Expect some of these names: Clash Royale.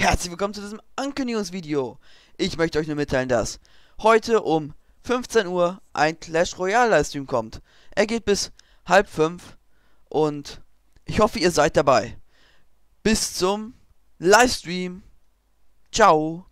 Herzlich willkommen zu diesem Ankündigungsvideo. Ich möchte euch nur mitteilen, dass heute um 15 Uhr ein Clash Royale Livestream kommt. Er geht bis 16:30 und ich hoffe, ihr seid dabei. Bis zum Livestream. Ciao.